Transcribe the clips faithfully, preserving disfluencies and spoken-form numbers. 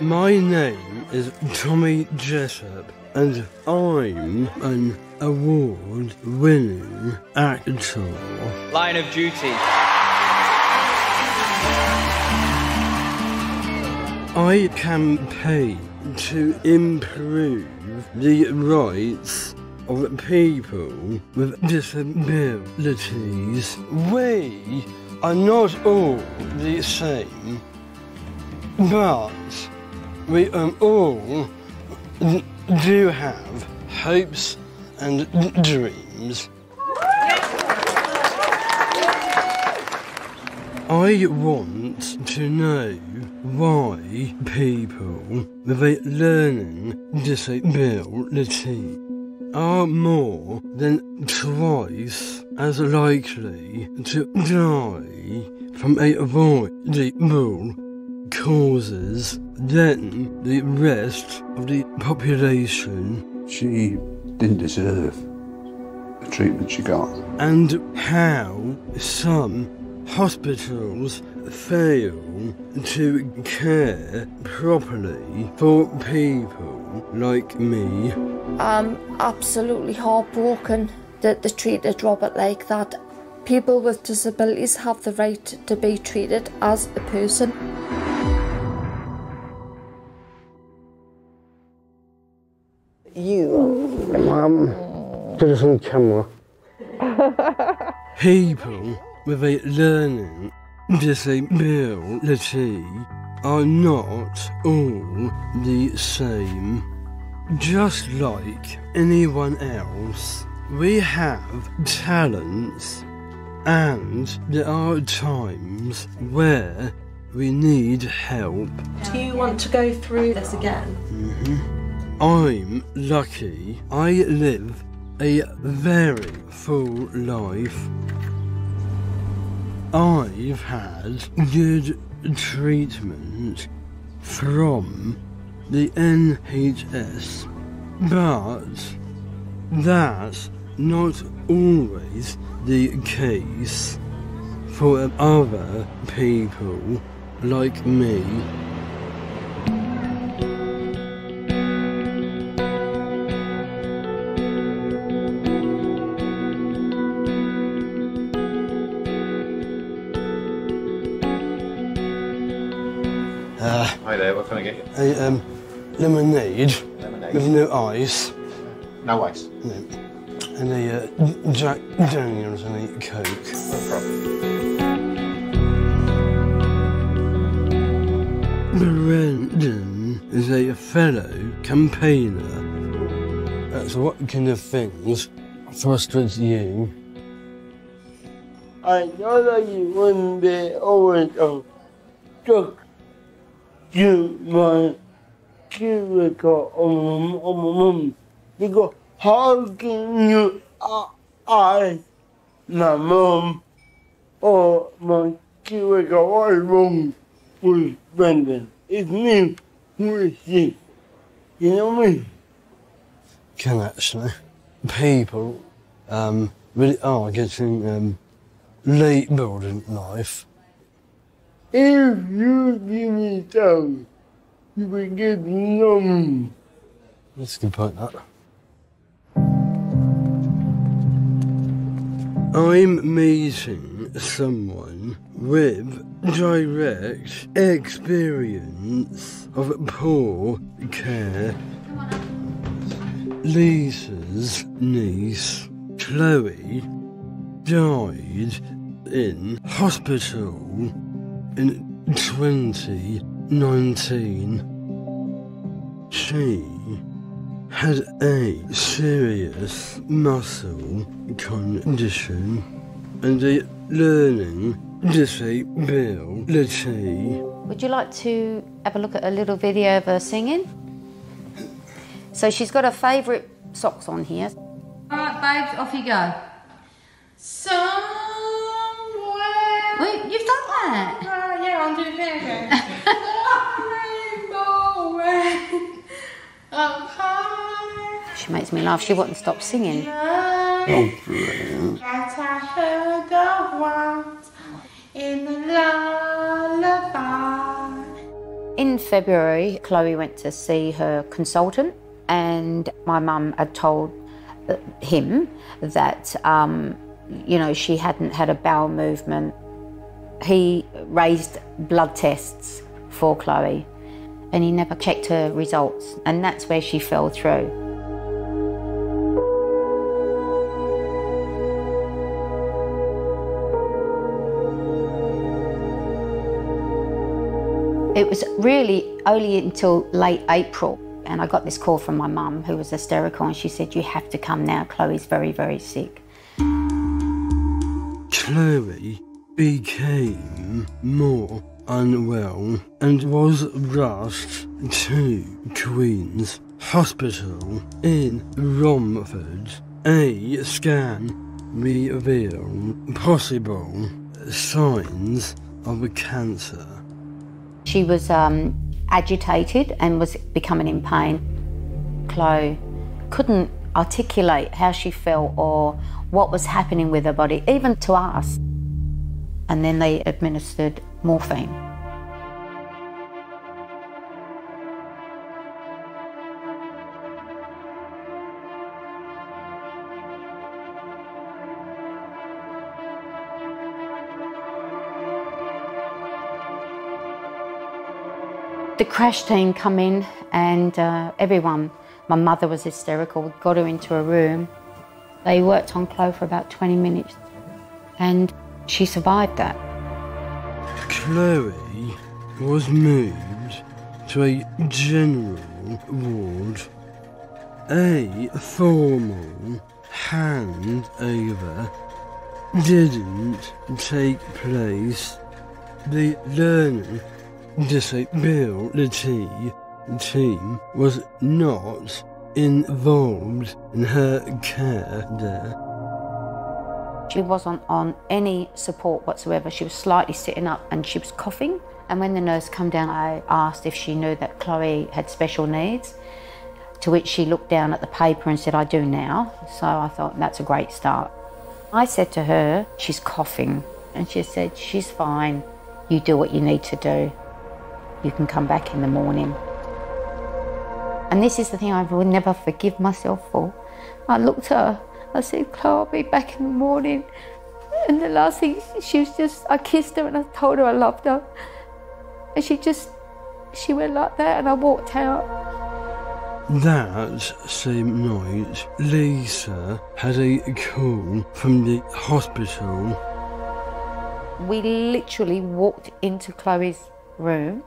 My name is Tommy Jessop, and I'm an award-winning actor. Line of Duty. I campaign to improve the rights of people with disabilities. We are not all the same, but we um, all do have hopes and dreams. I want to know why people with a learning disability are more than twice as likely to die from avoidable causes than the rest of the population. She didn't deserve the treatment she got. And how some hospitals fail to care properly for people like me. I'm absolutely heartbroken that they treated Robert like that. People with disabilities have the right to be treated as a person. You. Mum, get us on camera. People with a learning disability are not all the same. Just like anyone else, we have talents, and there are times where we need help. Do you want to go through this again? Mm-hmm. I'm lucky. I live a very full life. I've had good treatment from the N H S, but that's not always the case for other people like me. Uh, Hi there, what can I get you? A um, lemonade, lemonade with no ice. No ice? No. And a uh, Jack Daniels and a Coke. No problem. Brendan is a fellow campaigner. That's what kind of things frustrates you. I know that you wouldn't be always on drugs. You, my children, on my mum, they go, how can you I, my mum, or my children, what's wrong with Brendan? It's me who is sick. You know what I mean? Can actually. People um, really are getting um, labelled in life. If you give me time, you will get numb. That's a good point, that. I'm meeting someone with direct experience of poor care. Lisa's niece, Chloe, died in hospital in twenty nineteen. She had a serious muscle condition and a learning disability. Would you like to have a look at a little video of her singing? So she's got her favourite socks on here. All right, babes, off you go. Somewhere... Wait, you've done that! I'll do it again. She makes me laugh. She wouldn't stop singing. Oh, brilliant. That I heard of once in the love. In February, Chloe went to see her consultant, and my mum had told him that, um, you know, she hadn't had a bowel movement. He raised blood tests for Chloe, and he never checked her results, and that's where she fell through. It was really only until late April, and I got this call from my mum, who was hysterical, and she said, "You have to come now, Chloe's very, very sick." Chloe became more unwell and was rushed to Queen's Hospital in Romford. A scan revealed possible signs of a cancer. She was um, agitated and was becoming in pain. Chloe couldn't articulate how she felt or what was happening with her body, even to us. And then they administered morphine. The crash team come in, and uh, everyone, my mother was hysterical, we got her into a room. They worked on Chloe for about twenty minutes, and she survived that. Chloe was moved to a general ward. A formal handover didn't take place. The learning disability team was not involved in her care there. She wasn't on any support whatsoever. She was slightly sitting up and she was coughing. And when the nurse came down, I asked if she knew that Chloe had special needs, to which she looked down at the paper and said, "I do now." So I thought, that's a great start. I said to her, "She's coughing." And she said, "She's fine. You do what you need to do. You can come back in the morning." And this is the thing I will never forgive myself for. I looked at her, I said, "Chloe, I'll be back in the morning." And the last thing, she was just, I kissed her and I told her I loved her. And she just, she went like that, and I walked out. That same night, Lisa had a call from the hospital. We literally walked into Chloe's room,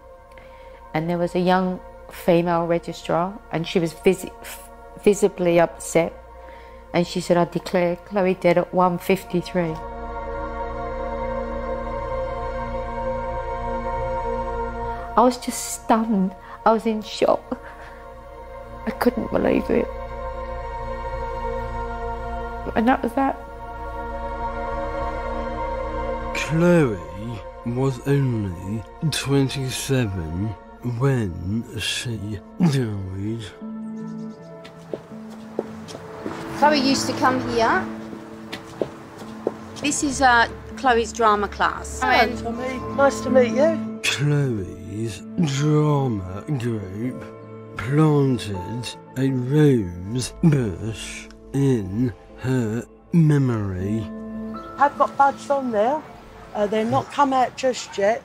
and there was a young female registrar, and she was visi visibly upset, and she said, "I declare Chloe dead at one fifty-three. I was just stunned. I was in shock. I couldn't believe it. And that was that. Chloe was only twenty-seven when she died. Chloe used to come here. This is uh, Chloe's drama class. Hello, and Tommy. Nice to meet you. Chloe's drama group planted a rose bush in her memory. I've got buds on there. Uh, they're not come out just yet.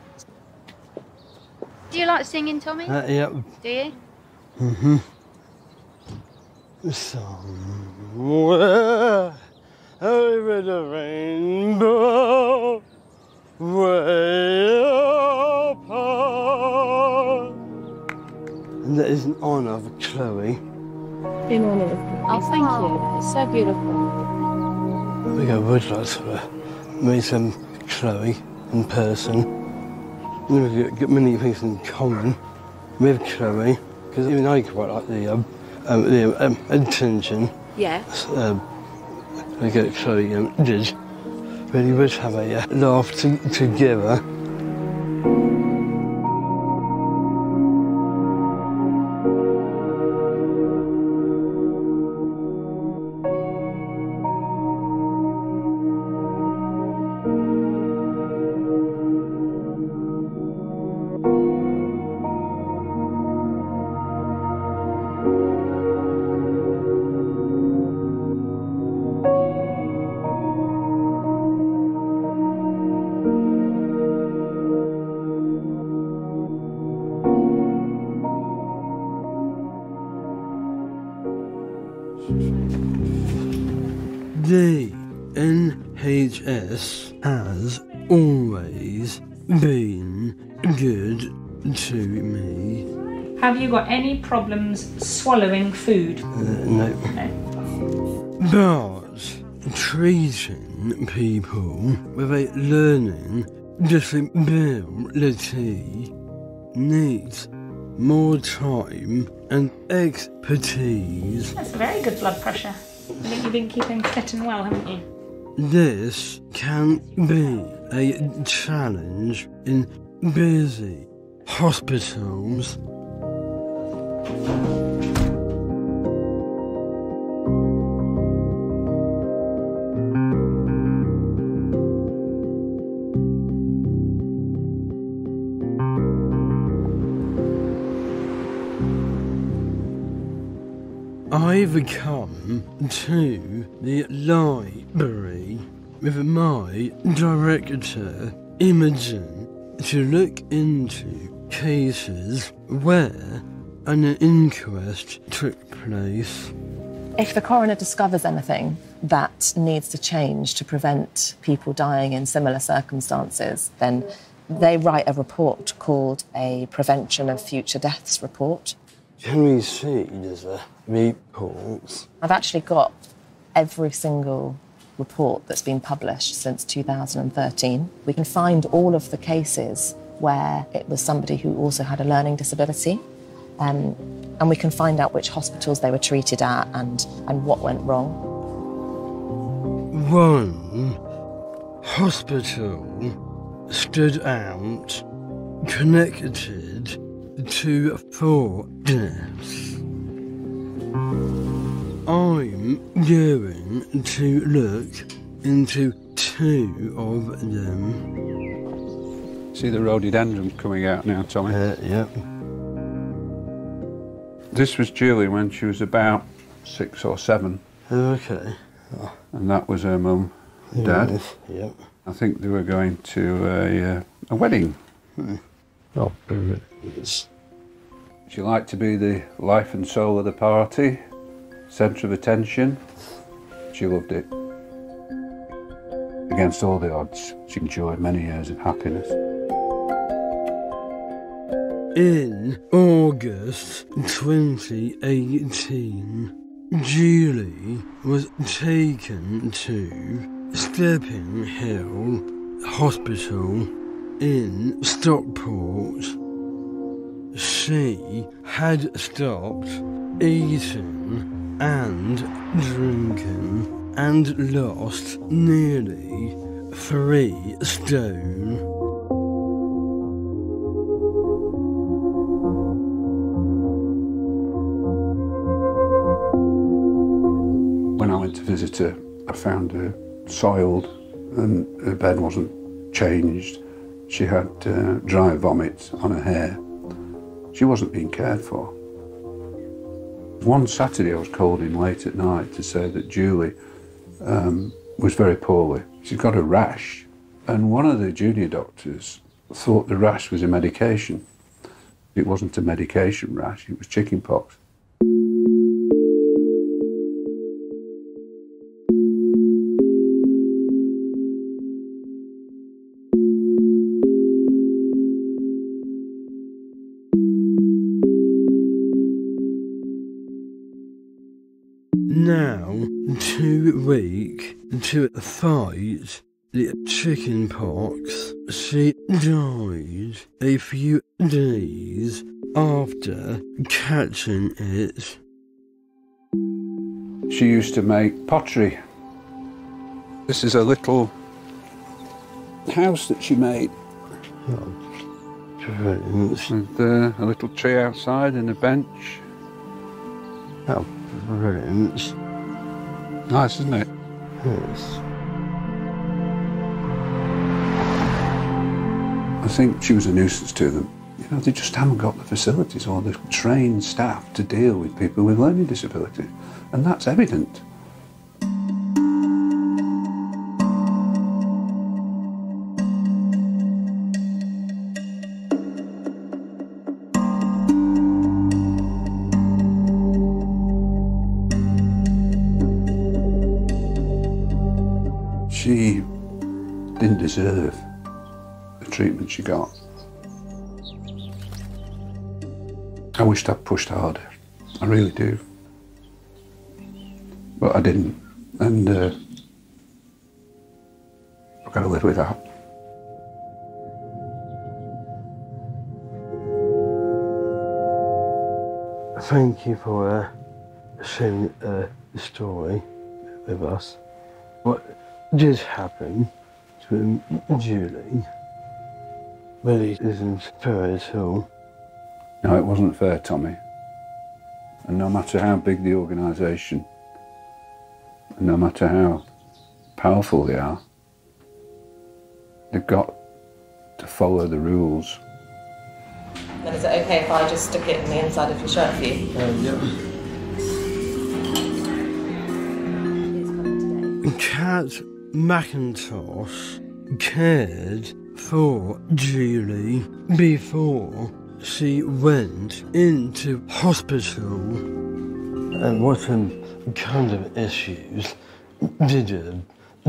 Do you like singing, Tommy? Uh, yep. Do you? Mm-hmm. Somewhere over the rainbow, way up high. And that is in honour of Chloe. In honour of Chloe. Oh, thank you. It's so beautiful. We go woodlots for meet some Chloe in person. We've got many things in common with Chloe, because even I quite like the, um, um, the um, attention. Yeah. Um, we get Chloe um, did. Really would have a uh, laugh to together. N H S has always been good to me. Have you got any problems swallowing food? Uh, no. no. But treating people with a learning disability needs more time and expertise. That's very good blood pressure. I think you've been keeping fit and well, haven't you? This can be a challenge in busy hospitals. I've come to the library with my director, Imogen, to look into cases where an inquest took place. If the coroner discovers anything that needs to change to prevent people dying in similar circumstances, then they write a report called a Prevention of Future Deaths Report. Can we see the reports? I've actually got every single report that's been published since two thousand thirteen. We can find all of the cases where it was somebody who also had a learning disability, um, and we can find out which hospitals they were treated at and, and what went wrong. One hospital stood out, connected to four deaths. I'm going to look into two of them. See the rhododendrons coming out now, Tommy? Uh, yep. This was Julie when she was about six or seven. Oh, OK. Oh. And that was her mum and dad. Yes. Yep. I think they were going to a, uh, a wedding. Hmm. Oh, brilliant. She liked to be the life and soul of the party, centre of attention. She loved it. Against all the odds, she enjoyed many years of happiness. In August twenty eighteen, Julie was taken to Stepping Hill Hospital in Stockport. She had stopped eating and drinking and lost nearly three stone. When I went to visit her, I found her soiled and her bed wasn't changed. She had uh, dry vomit on her hair. She wasn't being cared for. One Saturday I was called in late at night to say that Julie um, was very poorly. She'd got a rash, and one of the junior doctors thought the rash was a medication. It wasn't a medication rash, it was chicken pox. Now too weak to fight the chicken pox, she died a few days after catching it. She used to make pottery. This is a little house that she made. Oh, brilliant. And uh, a little tree outside and a bench. Oh. Brilliant. Nice, isn't it? Yes. I think she was a nuisance to them. You know, they just haven't got the facilities or the trained staff to deal with people with learning disabilities, and that's evident. deserve the treatment she got. I wished I'd pushed harder, I really do. But I didn't, and uh, I've got to live with that. Thank you for uh, sharing uh, the story with us. What did happen to Julie really isn't fair at all. No, it wasn't fair, Tommy. And no matter how big the organisation, and no matter how powerful they are, they've got to follow the rules. Then is it okay if I just stick it in the inside of your shirt for you? Uh, yeah. Kat McIntosh cared for Julie before she went into hospital. And what kind of issues did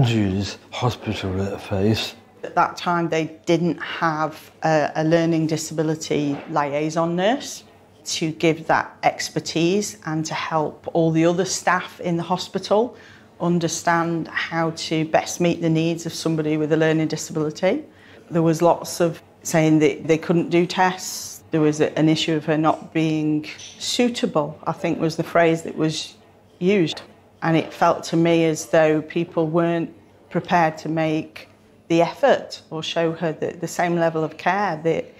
Julie's hospital face? At that time, they didn't have a, a learning disability liaison nurse to give that expertise and to help all the other staff in the hospital understand how to best meet the needs of somebody with a learning disability. There was lots of saying that they couldn't do tests. There was an issue of her not being suitable, I think was the phrase that was used. And it felt to me as though people weren't prepared to make the effort or show her the, the same level of care that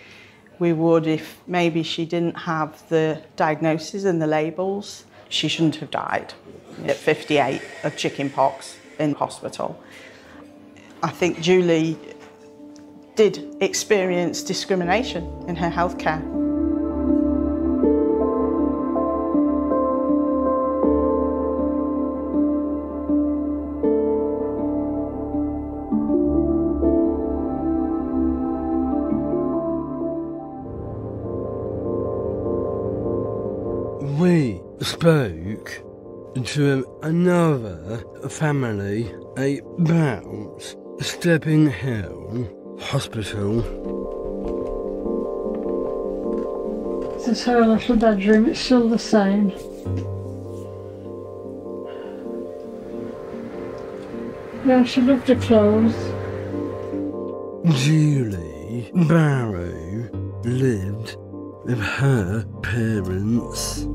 we would if maybe she didn't have the diagnoses and the labels. She shouldn't have died at fifty-eight of chicken pox in hospital. I think Julie did experience discrimination in her healthcare. We spoke to another family about Stepping Hill Hospital. This is her little bedroom, it's still the same. Yeah, she loved her clothes. Julie Barrow lived with her parents.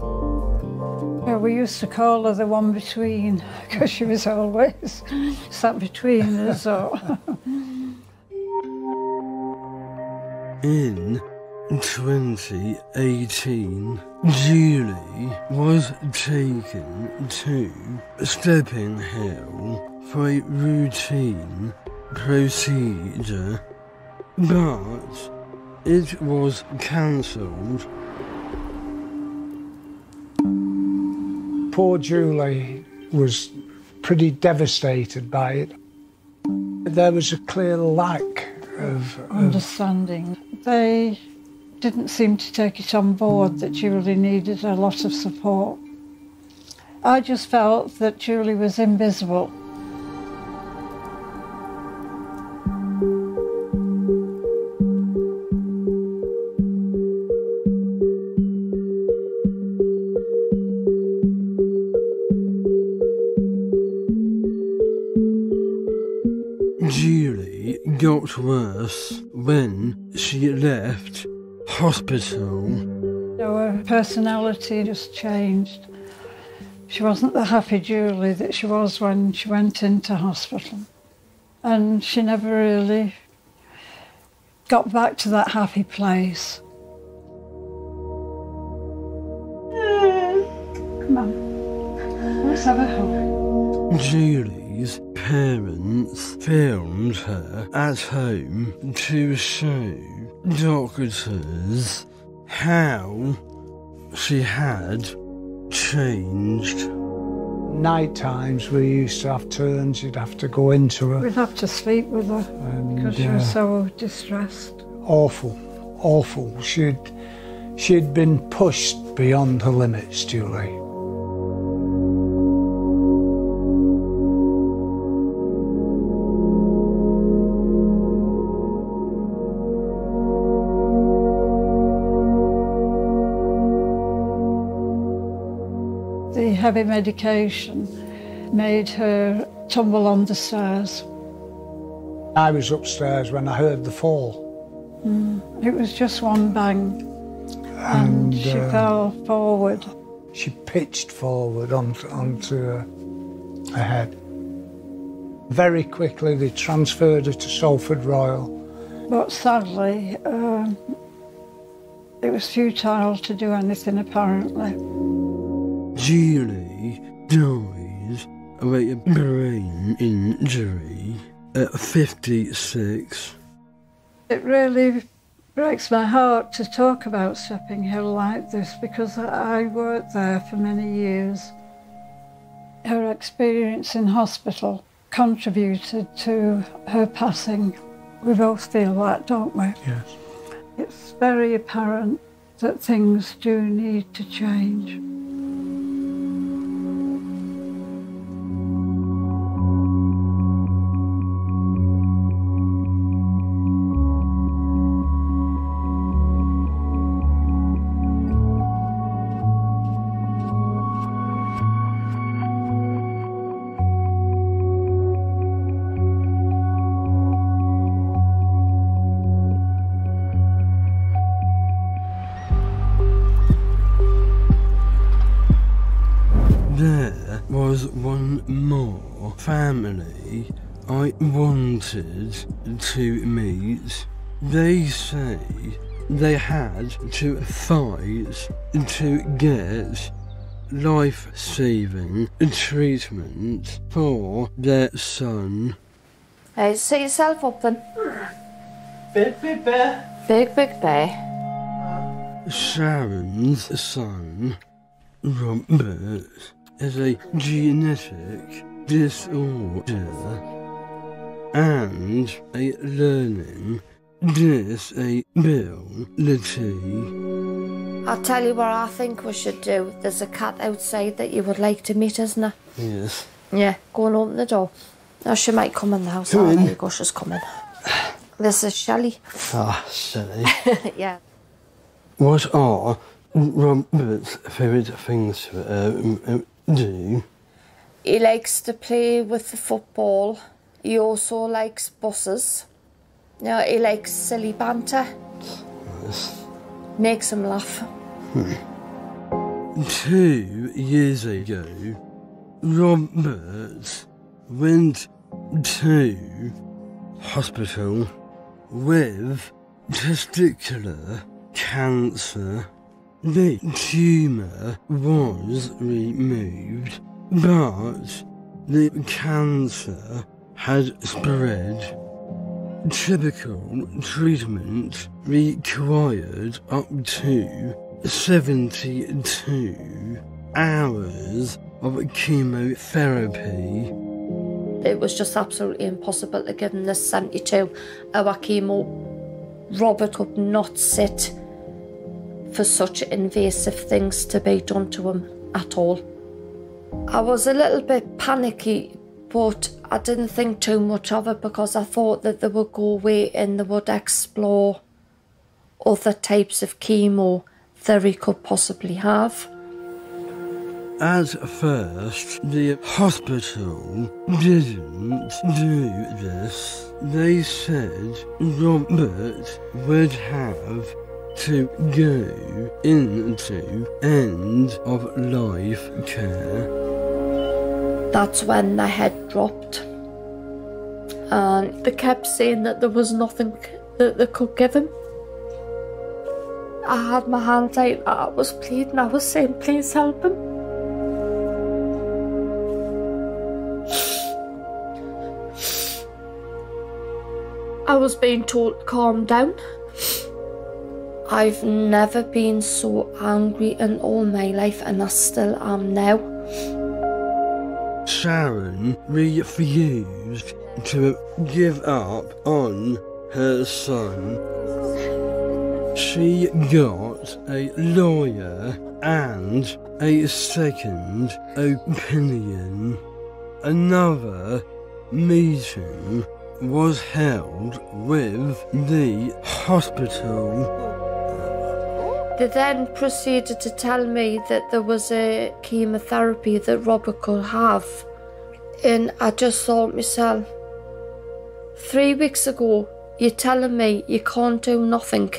We used to call her the one between, because she was always sat between us. Or... In twenty eighteen, Julie was taken to Stepping Hill for a routine procedure, but it was cancelled. Poor Julie was pretty devastated by it. There was a clear lack of... understanding. Of They didn't seem to take it on board that Julie needed a lot of support. I just felt that Julie was invisible. Julie got worse when she left hospital. Her personality just changed. She wasn't the happy Julie that she was when she went into hospital. And she never really got back to that happy place. Come on, let's have a hug. Julie's parents filmed her at home to show doctors how she had changed. Night times we used to have turns, you'd have to go into her. We'd have to sleep with her and, because uh, she was so distressed. Awful, awful. She'd, she'd been pushed beyond her limits, Julie. heavy medication made her tumble on the stairs. I was upstairs when I heard the fall. Mm. It was just one bang, and, and she uh, fell forward. She pitched forward onto, onto her, her head. Very quickly they transferred her to Salford Royal. But sadly, uh, it was futile to do anything, apparently. Julie dies of a brain injury at fifty-six. It really breaks my heart to talk about Stepping Hill like this, because I worked there for many years. Her experience in hospital contributed to her passing. We both feel that, don't we? Yes. It's very apparent that things do need to change. Family I wanted to meet. They say they had to fight to get life-saving treatment for their son. Hey, set yourself up then. Big, big bear. Big, big bear. Sharon's son, Robert, is a genetic disorder and a learning disability. I'll tell you what I think we should do. There's a cat outside that you would like to meet, isn't there? Yes. Yeah, go and open the door. Oh, she might come in the house. Come oh, in. There you go, she's coming. This is Shelley. Ah, oh, Shelley. Yeah. What are Robert's favourite things to um, do? He likes to play with the football. He also likes buses. Now he likes silly banter. Nice. Makes him laugh. Hmm. Two years ago, Robert went to hospital with testicular cancer. The tumour was removed, but the cancer had spread. Typical treatment required up to seventy-two hours of chemotherapy. It was just absolutely impossible to give him this seventy-two hour chemo. Robert could not sit for such invasive things to be done to him at all. I was a little bit panicky, but I didn't think too much of it because I thought that they would go away and they would explore other types of chemo that he could possibly have. At first, the hospital didn't do this. They said Robert would have to go into end-of-life care. That's when the head dropped. And they kept saying that there was nothing that they could give him. I had my hand out, I was pleading, I was saying, please help him. I was being told, calm down. I've never been so angry in all my life, and I still am now. Sharon refused to give up on her son. She got a lawyer and a second opinion. Another meeting was held with the hospital. They then proceeded to tell me that there was a chemotherapy that Robert could have, and I just thought myself, three weeks ago you're telling me you can't do nothing.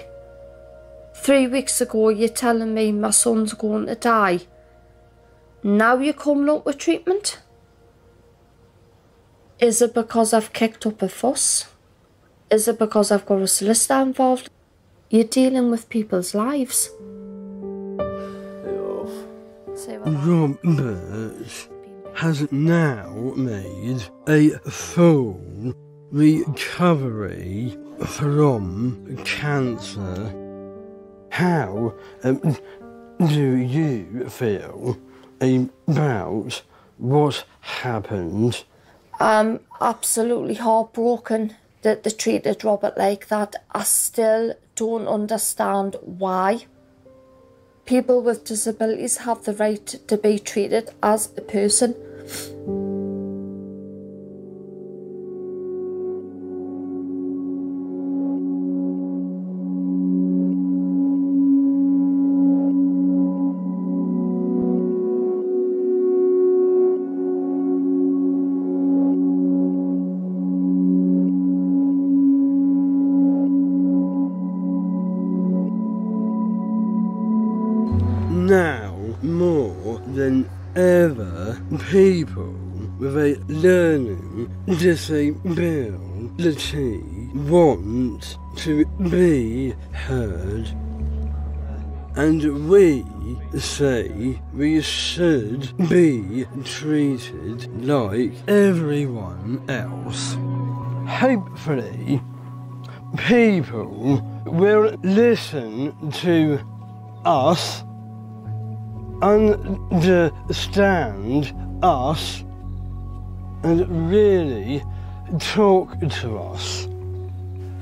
Three weeks ago you're telling me my son's going to die. Now you're coming up with treatment? Is it because I've kicked up a fuss? Is it because I've got a solicitor involved? You're dealing with people's lives. Robert has now made a full recovery from cancer. How um, do you feel about what happened? I'm absolutely heartbroken that they treated Robert like that. I still don't understand why. People with disabilities have the right to be treated as a person. Now, more than ever, people with a learning disability want to be heard. And we say we should be treated like everyone else. Hopefully, people will listen to us, understand us, and really talk to us,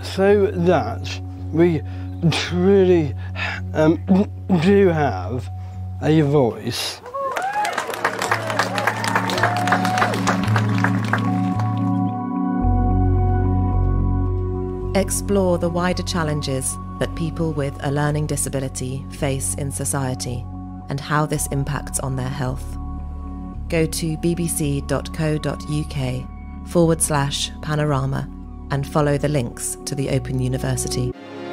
so that we truly um, do have a voice. Explore the wider challenges that people with a learning disability face in society, and how this impacts on their health. Go to bbc.co.uk forward slash panorama and follow the links to the Open University.